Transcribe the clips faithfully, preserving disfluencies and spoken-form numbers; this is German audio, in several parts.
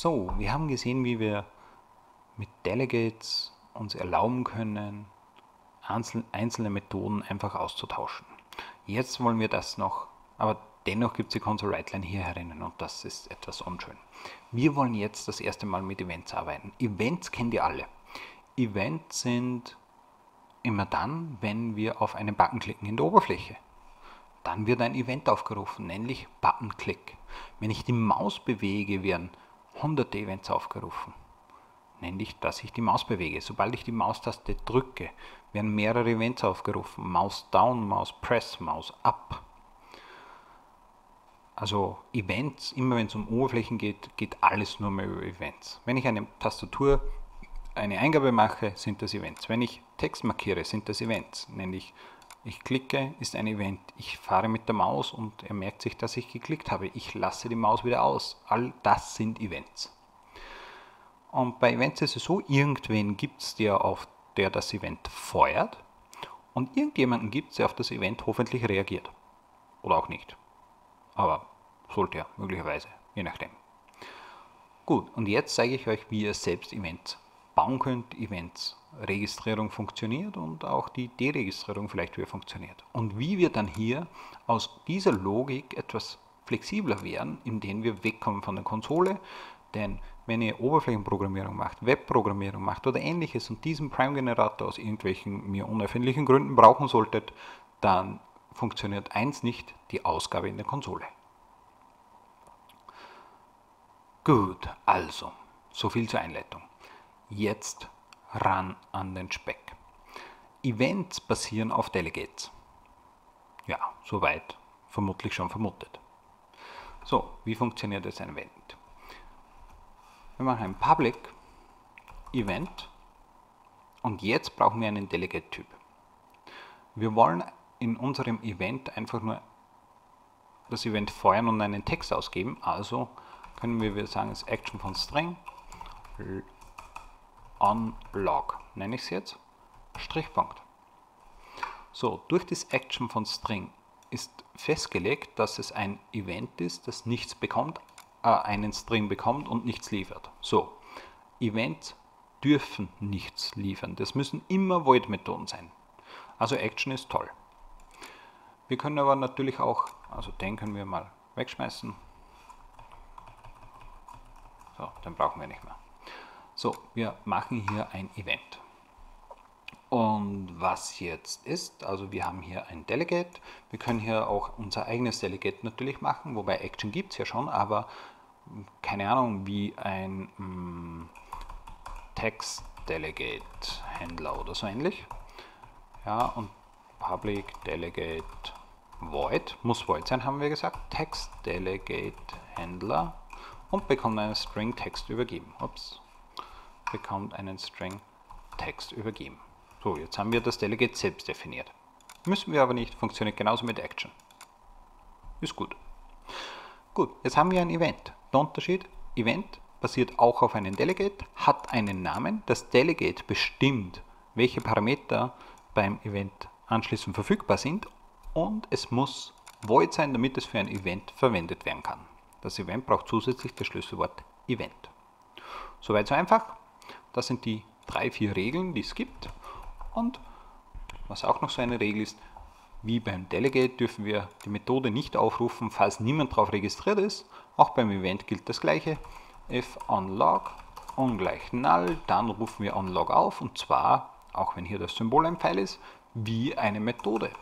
So, wir haben gesehen, wie wir mit Delegates uns erlauben können, einzelne Methoden einfach auszutauschen. Jetzt wollen wir das noch, aber dennoch gibt es die Console-Write-Line hier herinnen und das ist etwas unschön. Wir wollen jetzt das erste Mal mit Events arbeiten. Events kennt ihr alle. Events sind immer dann, wenn wir auf einen Button klicken in der Oberfläche. Dann wird ein Event aufgerufen, nämlich Button-Click. Wenn ich die Maus bewege, werden hunderte Events aufgerufen. Nämlich, dass ich die Maus bewege. Sobald ich die Maustaste drücke, werden mehrere Events aufgerufen. Maus down, Maus press, Maus up. Also Events, immer wenn es um Oberflächen geht, geht alles nur mehr über Events. Wenn ich eine Tastatur, eine Eingabe mache, sind das Events. Wenn ich Text markiere, sind das Events. Nämlich, ich klicke, ist ein Event. Ich fahre mit der Maus und er merkt sich, dass ich geklickt habe. Ich lasse die Maus wieder aus. All das sind Events. Und bei Events ist es so, irgendwen gibt es, der auf der das Event feuert und irgendjemanden gibt es, der auf das Event hoffentlich reagiert. Oder auch nicht. Aber sollte er, möglicherweise, je nachdem. Gut, und jetzt zeige ich euch, wie ihr selbst Events bauen könnt, Events Registrierung funktioniert und auch die Deregistrierung vielleicht wieder funktioniert. Und wie wir dann hier aus dieser Logik etwas flexibler werden, indem wir wegkommen von der Konsole. Denn wenn ihr Oberflächenprogrammierung macht, Webprogrammierung macht oder ähnliches und diesen Prime-Generator aus irgendwelchen mir unerfindlichen Gründen brauchen solltet, dann funktioniert eins nicht, die Ausgabe in der Konsole. Gut, also, so viel zur Einleitung. Jetzt ran an den Speck. Events basieren auf Delegates. Ja, soweit vermutlich schon vermutet. So, wie funktioniert jetzt ein Event? Wir machen ein Public Event und jetzt brauchen wir einen Delegate-Typ. Wir wollen in unserem Event einfach nur das Event feuern und einen Text ausgeben. Also können wir sagen, es ist Action von String onLog, nenne ich es jetzt, Strichpunkt. So, durch das Action von String ist festgelegt, dass es ein Event ist, das nichts bekommt, einen String bekommt und nichts liefert. So, Events dürfen nichts liefern. Das müssen immer Void-Methoden sein. Also Action ist toll. Wir können aber natürlich auch, also den können wir mal wegschmeißen. So, den brauchen wir nicht mehr. So, wir machen hier ein Event. Und was jetzt ist, also wir haben hier ein Delegate, wir können hier auch unser eigenes Delegate natürlich machen, wobei Action gibt es ja schon, aber keine Ahnung, wie ein mm, Text-Delegate-Händler oder so ähnlich. Ja, und Public-Delegate Void, muss Void sein, haben wir gesagt, Text-Delegate-Händler und bekommt einen String-Text übergeben. Ups, bekommt einen String-Text übergeben. So, jetzt haben wir das Delegate selbst definiert. Müssen wir aber nicht, funktioniert genauso mit Action. Ist gut. Gut, jetzt haben wir ein Event. Der Unterschied, Event basiert auch auf einem Delegate, hat einen Namen. Das Delegate bestimmt, welche Parameter beim Event anschließend verfügbar sind und es muss void sein, damit es für ein Event verwendet werden kann. Das Event braucht zusätzlich das Schlüsselwort Event. Soweit so einfach. Das sind die drei, vier Regeln, die es gibt. Und was auch noch so eine Regel ist, wie beim Delegate dürfen wir die Methode nicht aufrufen, falls niemand darauf registriert ist. Auch beim Event gilt das gleiche. If onLog ungleich null, dann rufen wir onLog auf und zwar, auch wenn hier das Symbol ein Pfeil ist, wie eine Methode.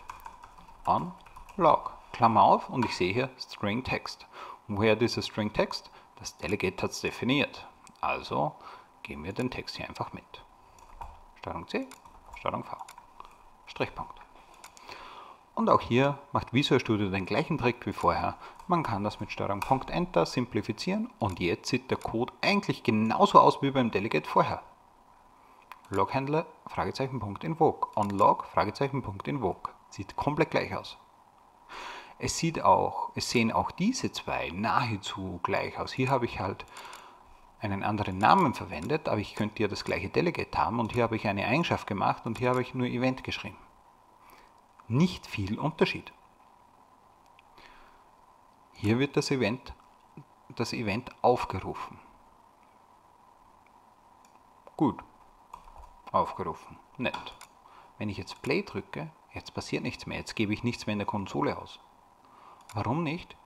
onLog, Klammer auf und ich sehe hier String Text. Woher dieser String Text? Das Delegate hat es definiert. Also geben wir den Text hier einfach mit. Steuerung C. V. Strichpunkt. Und auch hier macht Visual Studio den gleichen Trick wie vorher. Man kann das mit Steuerung Punkt Enter simplifizieren und jetzt sieht der Code eigentlich genauso aus wie beim Delegate vorher. Log-Händler, Fragezeichen, Punkt, Invoke. OnLog, Fragezeichen, Punkt, Invoke. Sieht komplett gleich aus. Es sieht auch, es sehen auch diese zwei nahezu gleich aus. Hier habe ich halt einen anderen Namen verwendet, aber ich könnte ja das gleiche Delegate haben und hier habe ich eine Eigenschaft gemacht und hier habe ich nur Event geschrieben. Nicht viel Unterschied. Hier wird das Event, das Event aufgerufen. Gut. Aufgerufen. Nett. Wenn ich jetzt Play drücke, jetzt passiert nichts mehr. Jetzt gebe ich nichts mehr in der Konsole aus. Warum nicht?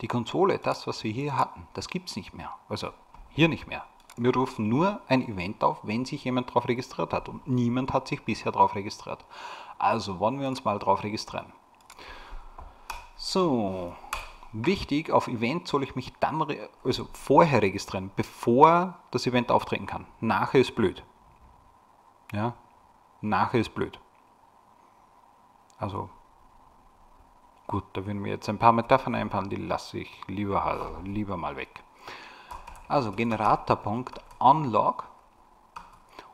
Die Konsole, das, was wir hier hatten, das gibt es nicht mehr. Also hier nicht mehr. Wir rufen nur ein Event auf, wenn sich jemand drauf registriert hat. Und niemand hat sich bisher drauf registriert. Also wollen wir uns mal drauf registrieren. So, wichtig, auf Event soll ich mich dann, also vorher registrieren, bevor das Event auftreten kann. Nachher ist blöd. Ja, nachher ist blöd. Also, gut, da würden wir jetzt ein paar Metaphern einfallen, die lasse ich lieber, lieber mal weg. Also Generator.unlock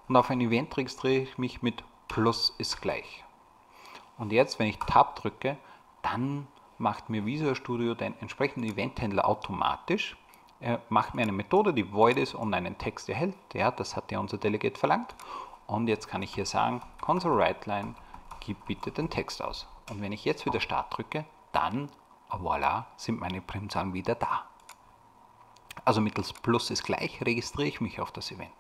und auf ein Event registriere ich mich mit plus ist gleich. Und jetzt, wenn ich Tab drücke, dann macht mir Visual Studio den entsprechenden Event-Händler automatisch. Er macht mir eine Methode, die void ist und einen Text erhält. Ja, das hat ja unser Delegate verlangt. Und jetzt kann ich hier sagen, console.writeline, gib bitte den Text aus. Und wenn ich jetzt wieder Start drücke, dann, voilà, sind meine Primzahlen wieder da. Also mittels Plus ist gleich registriere ich mich auf das Event.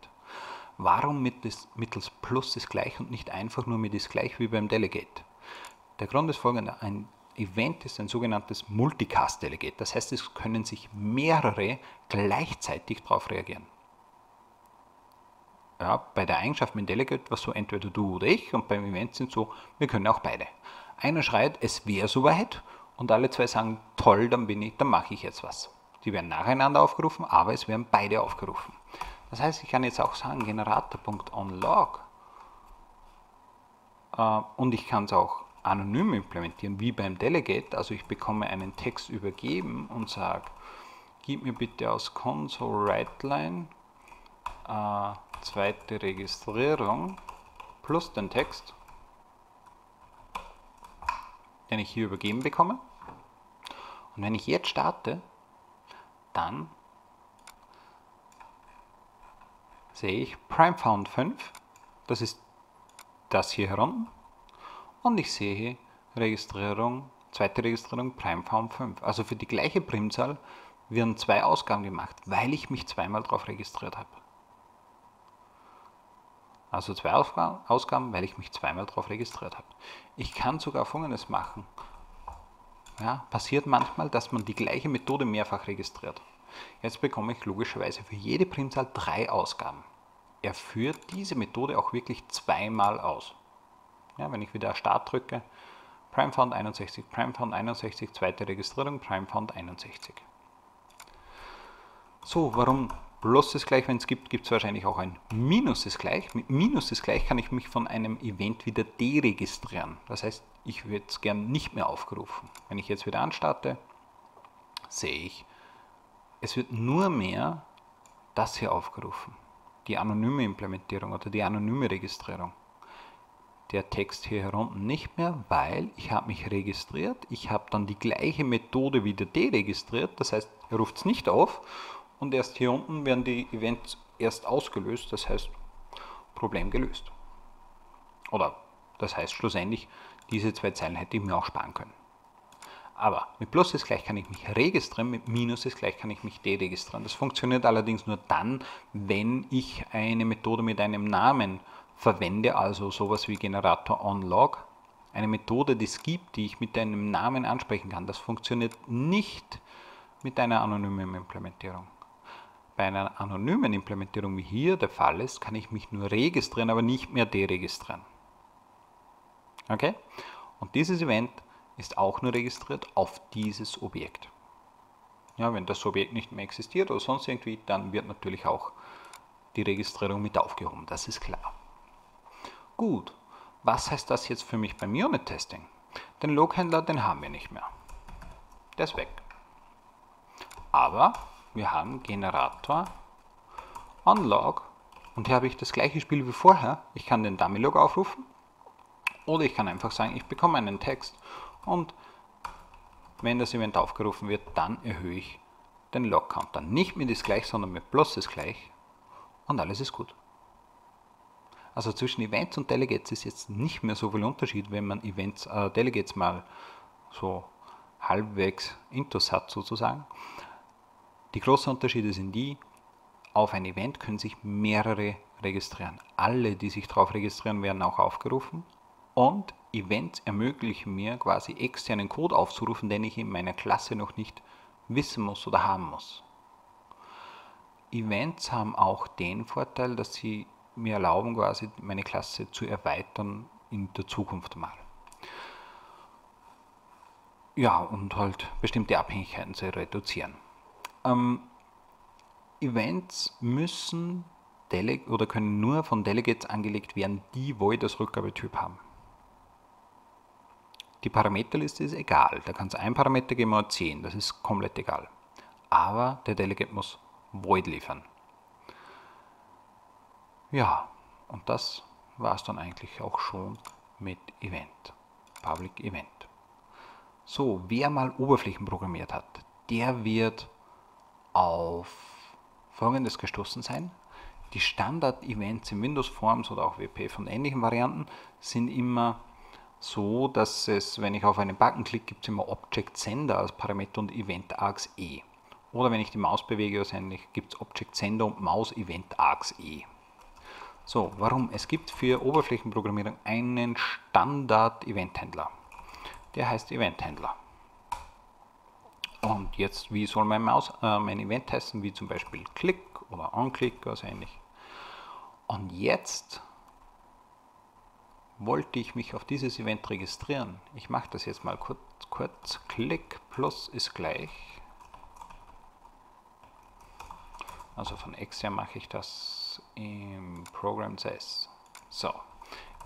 Warum mittels, mittels Plus ist gleich und nicht einfach nur mit ist gleich wie beim Delegate? Der Grund ist folgender, ein Event ist ein sogenanntes Multicast-Delegate. Das heißt, es können sich mehrere gleichzeitig darauf reagieren. Ja, bei der Eigenschaft mit Delegate war es so entweder du oder ich und beim Event sind so, wir können auch beide. Einer schreit, es wäre soweit und alle zwei sagen, toll, dann bin ich, dann mache ich jetzt was. Die werden nacheinander aufgerufen, aber es werden beide aufgerufen. Das heißt, ich kann jetzt auch sagen, Generator.onLog äh, und ich kann es auch anonym implementieren, wie beim Delegate. Also ich bekomme einen Text übergeben und sage, gib mir bitte aus console.writeline äh, zweite Registrierung plus den Text, den ich hier übergeben bekomme. Und wenn ich jetzt starte, dann sehe ich PrimeFound fünf, das ist das hier herum, und ich sehe Registrierung, zweite Registrierung PrimeFound fünf. Also für die gleiche Primzahl werden zwei Ausgaben gemacht, weil ich mich zweimal darauf registriert habe. Also zwei Ausgaben, weil ich mich zweimal darauf registriert habe. Ich kann sogar Folgendes machen. Ja, passiert manchmal, dass man die gleiche Methode mehrfach registriert. Jetzt bekomme ich logischerweise für jede Primzahl drei Ausgaben. Er führt diese Methode auch wirklich zweimal aus. Ja, wenn ich wieder Start drücke, PrimeFound einundsechzig, PrimeFound einundsechzig, zweite Registrierung, PrimeFound einundsechzig. So, warum Plus ist gleich, wenn es gibt, gibt es wahrscheinlich auch ein Minus ist gleich. Mit Minus ist gleich kann ich mich von einem Event wieder deregistrieren. Das heißt, ich würde es gern nicht mehr aufgerufen. Wenn ich jetzt wieder anstarte, sehe ich, es wird nur mehr das hier aufgerufen. Die anonyme Implementierung oder die anonyme Registrierung. Der Text hier herunten nicht mehr, weil ich habe mich registriert. Ich habe dann die gleiche Methode wieder deregistriert. Das heißt, er ruft es nicht auf. Und erst hier unten werden die Events erst ausgelöst. Das heißt, Problem gelöst. Oder das heißt schlussendlich, diese zwei Zeilen hätte ich mir auch sparen können. Aber mit Plus ist gleich kann ich mich registrieren, mit Minus ist gleich kann ich mich deregistrieren. Das funktioniert allerdings nur dann, wenn ich eine Methode mit einem Namen verwende, also sowas wie Generator.onLog. Eine Methode, die es gibt, die ich mit einem Namen ansprechen kann. Das funktioniert nicht mit einer anonymen Implementierung. Bei einer anonymen Implementierung, wie hier der Fall ist, kann ich mich nur registrieren, aber nicht mehr deregistrieren. Okay? Und dieses Event ist auch nur registriert auf dieses Objekt. Ja, wenn das Objekt nicht mehr existiert oder sonst irgendwie, dann wird natürlich auch die Registrierung mit aufgehoben, das ist klar. Gut, was heißt das jetzt für mich beim Unit-Testing? Den Log-Händler, den haben wir nicht mehr. Der ist weg. Aber wir haben Generator, onLog und hier habe ich das gleiche Spiel wie vorher. Ich kann den Dummy-Log aufrufen oder ich kann einfach sagen, ich bekomme einen Text und wenn das Event aufgerufen wird, dann erhöhe ich den Log-Counter. Nicht mit ist gleich, sondern mit plus ist gleich und alles ist gut. Also zwischen Events und Delegates ist jetzt nicht mehr so viel Unterschied, wenn man Events, äh, Delegates mal so halbwegs intus hat sozusagen. Die großen Unterschiede sind die, auf ein Event können sich mehrere registrieren. Alle, die sich darauf registrieren, werden auch aufgerufen. Und Events ermöglichen mir quasi externen Code aufzurufen, den ich in meiner Klasse noch nicht wissen muss oder haben muss. Events haben auch den Vorteil, dass sie mir erlauben, quasi meine Klasse zu erweitern in der Zukunft mal. Ja, und halt bestimmte Abhängigkeiten zu reduzieren. Ähm, Events müssen Deleg oder können nur von Delegates angelegt werden, die Void als Rückgabetyp haben. Die Parameterliste ist egal, da kann es ein Parameter geben oder zehn, das ist komplett egal. Aber der Delegate muss Void liefern. Ja, und das war es dann eigentlich auch schon mit Event, Public Event. So, wer mal Oberflächen programmiert hat, der wird auf Folgendes gestoßen sein. Die Standard-Events in Windows Forms oder auch W P F und ähnlichen Varianten sind immer so, dass es, wenn ich auf einen Button klicke, gibt es immer Object Sender als Parameter und Event Args E. Oder wenn ich die Maus bewege, wahrscheinlich gibt es Object Sender und Maus Event Args E. So, warum? Es gibt für Oberflächenprogrammierung einen Standard-Event-Händler. Der heißt Event-Händler. Und jetzt, wie soll mein, Maus, äh, mein Event heißen? Wie zum Beispiel Click oder OnClick oder so ähnlich. Und jetzt wollte ich mich auf dieses Event registrieren. Ich mache das jetzt mal kurz. kurz. Click plus ist gleich. Also von extern mache ich das im Program C S. So,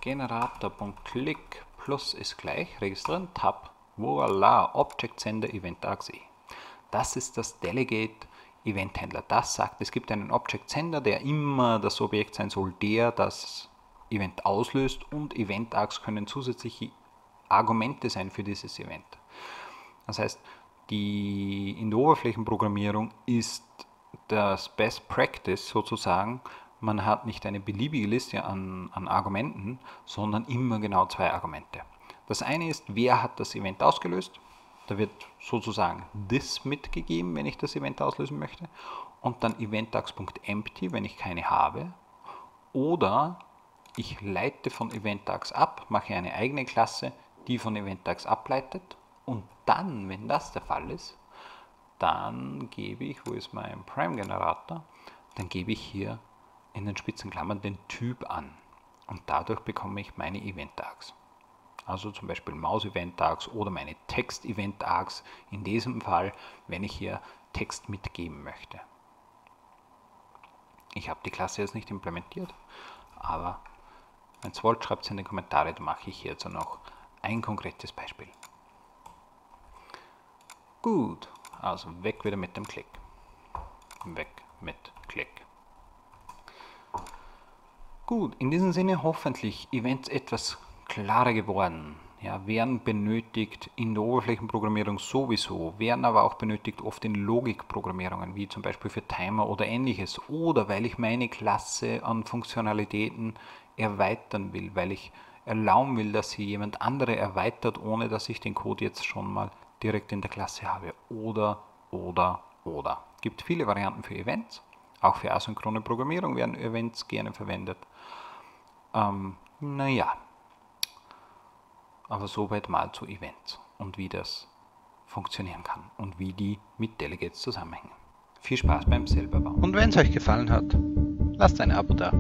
generator.click plus ist gleich, registrieren, Tab, voila, Object Sender Event Args E. Das ist das Delegate Event Händler. Das sagt, es gibt einen Object Sender, der immer das Objekt sein soll, der das Event auslöst, und Event Args können zusätzliche Argumente sein für dieses Event. Das heißt, die in der Oberflächenprogrammierung ist das Best Practice sozusagen. Man hat nicht eine beliebige Liste an, an Argumenten, sondern immer genau zwei Argumente. Das eine ist, wer hat das Event ausgelöst? Da wird sozusagen this mitgegeben, wenn ich das Event auslösen möchte. Und dann event args Punkt empty, wenn ich keine habe. Oder ich leite von event args ab, mache eine eigene Klasse, die von event args ableitet. Und dann, wenn das der Fall ist, dann gebe ich, wo ist mein Prime-Generator? Dann gebe ich hier in den Spitzenklammern den Typ an und dadurch bekomme ich meine Event-Args. Also zum Beispiel Maus-Event-Args oder meine Text-Event-Args in diesem Fall, wenn ich hier Text mitgeben möchte. Ich habe die Klasse jetzt nicht implementiert, aber wenn ihr wollt, schreibt es in die Kommentare, da mache ich hierzu noch ein konkretes Beispiel. Gut, also weg wieder mit dem Klick. Weg mit Klick. Gut, in diesem Sinne hoffentlich Events etwas klarer geworden. Ja, werden benötigt in der Oberflächenprogrammierung sowieso, werden aber auch benötigt oft in Logikprogrammierungen, wie zum Beispiel für Timer oder ähnliches. Oder weil ich meine Klasse an Funktionalitäten erweitern will, weil ich erlauben will, dass sie jemand andere erweitert, ohne dass ich den Code jetzt schon mal direkt in der Klasse habe. Oder, oder, oder. Es gibt viele Varianten für Events. Auch für asynchrone Programmierung werden Events gerne verwendet. Ähm, naja, aber soweit mal zu Events und wie das funktionieren kann und wie die mit Delegates zusammenhängen. Viel Spaß beim selber bauen. Und wenn es euch gefallen hat, lasst ein Abo da.